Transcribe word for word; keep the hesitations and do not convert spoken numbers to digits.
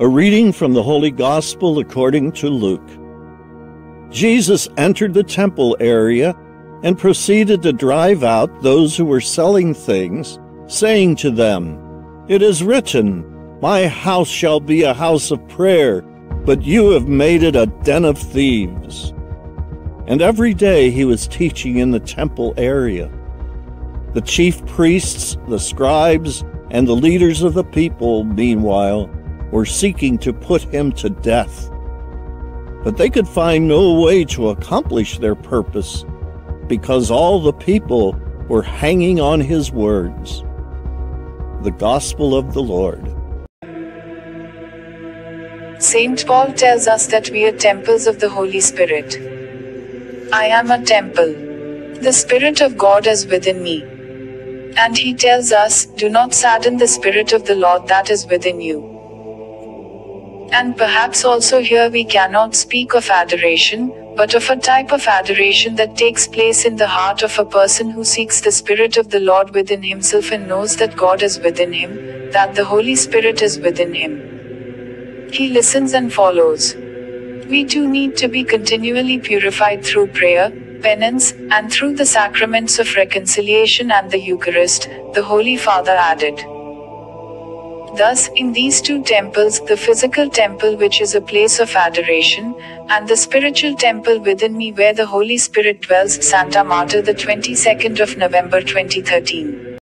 A reading from the Holy Gospel according to Luke. Jesus entered the temple area and proceeded to drive out those who were selling things, saying to them, "It is written, 'My house shall be a house of prayer,' but you have made it a den of thieves." And every day he was teaching in the temple area. The chief priests, the scribes, and the leaders of the people, meanwhile, were seeking to put him to death. But they could find no way to accomplish their purpose, because all the people were hanging on his words. The Gospel of the Lord. Saint Paul tells us that we are temples of the Holy Spirit. I am a temple. The Spirit of God is within me. And he tells us, "Do not sadden the Spirit of the Lord that is within you." And perhaps also here we cannot speak of adoration, but of a type of adoration that takes place in the heart of a person who seeks the Spirit of the Lord within himself and knows that God is within him, that the Holy Spirit is within him. He listens and follows. We too need to be continually purified through prayer, penance, and through the sacraments of reconciliation and the Eucharist, the Holy Father added. Thus, in these two temples, the physical temple which is a place of adoration, and the spiritual temple within me where the Holy Spirit dwells, Santa Marta, the twenty-second of November twenty thirteen.